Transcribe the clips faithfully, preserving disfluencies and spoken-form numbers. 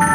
Hey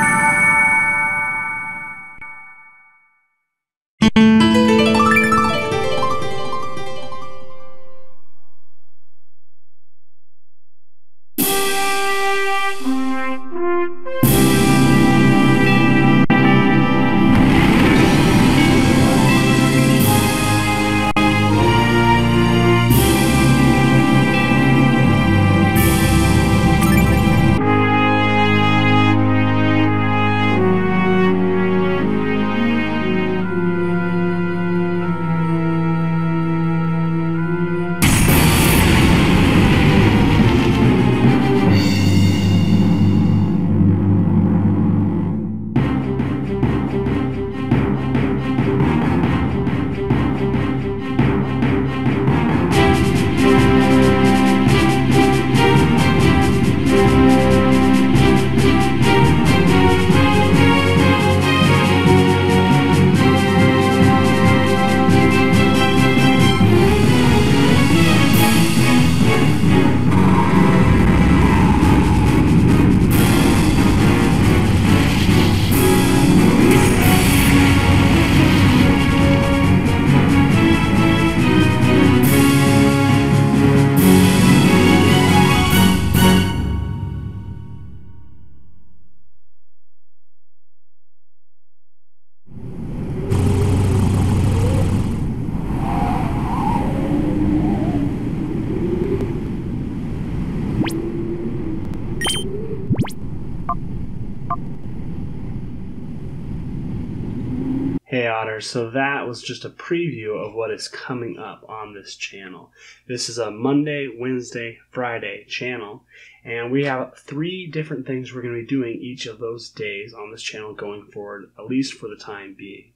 Otter, so that was just a preview of what is coming up on this channel. This is a Monday, Wednesday, Friday channel, and we have three different things we're going to be doing each of those days on this channel going forward, at least for the time being.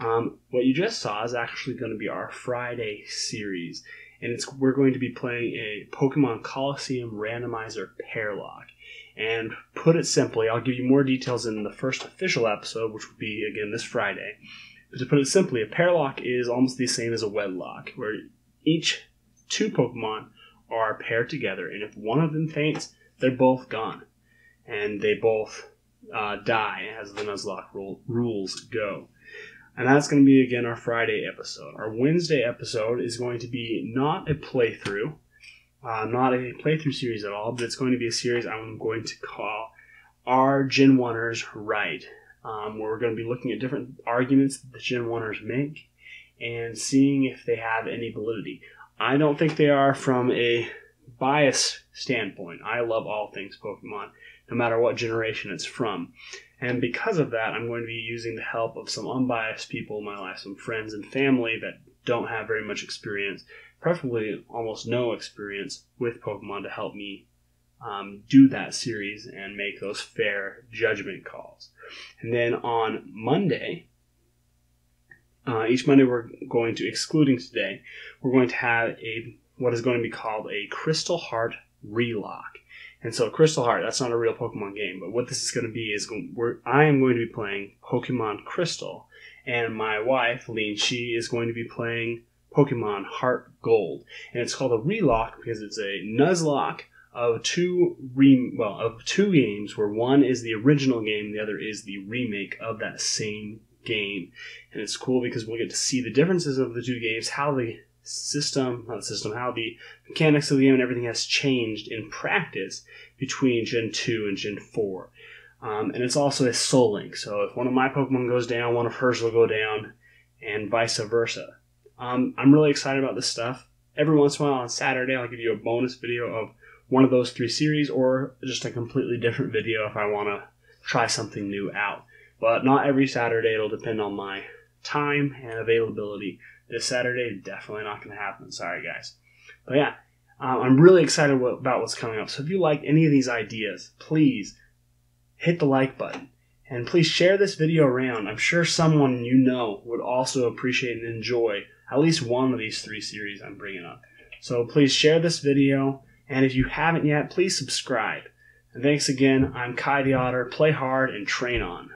Um, what you just saw is actually going to be our Friday series, and it's we're going to be playing a Pokemon Colosseum Randomizer Pairlocke. And put it simply, I'll give you more details in the first official episode, which will be, again, this Friday. But to put it simply, a pairlock is almost the same as a wedlock, where each two Pokemon are paired together, and if one of them faints, they're both gone. And they both uh, die, as the Nuzlocke rule, rules go. And that's going to be, again, our Friday episode. Our Wednesday episode is going to be not a playthrough. Uh, not a playthrough series at all, but it's going to be a series I'm going to call Are Genwunners Right? Um, where we're going to be looking at different arguments that the Genwunners make and seeing if they have any validity. I don't think they are from a bias standpoint. I love all things Pokemon, no matter what generation it's from. And because of that, I'm going to be using the help of some unbiased people in my life, some friends and family that don't have very much experience, preferably almost no experience with Pokemon, to help me um, do that series and make those fair judgment calls. And then on Monday, uh, each Monday we're going to, excluding today, we're going to have a what is going to be called a Crystal Heart Relocke. And so Crystal Heart, that's not a real Pokemon game, but what this is going to be is we're, I am going to be playing Pokemon Crystal, and my wife, LinXi, is going to be playing Pokemon Heart Gold, and it's called a Relocke because it's a Nuzlocke of two re well of two games, where one is the original game, the other is the remake of that same game. And it's cool because we'll get to see the differences of the two games, how the system, not the system, how the mechanics of the game and everything has changed in practice between Gen two and Gen four. Um, and it's also a soul link, so if one of my Pokemon goes down, one of hers will go down, and vice versa. Um, I'm really excited about this stuff. Every once in a while on Saturday, I'll give you a bonus video of one of those three series, or just a completely different video if I want to try something new out. But not every Saturday. It'll depend on my time and availability. This Saturday, definitely not going to happen. Sorry, guys. But yeah, um, I'm really excited about what's coming up. So if you like any of these ideas, please hit the like button. And please share this video around. I'm sure someone you know would also appreciate and enjoy at least one of these three series I'm bringing up. So please share this video, and if you haven't yet, please subscribe. And thanks again. I'm Kai the Otter. Play hard and train on.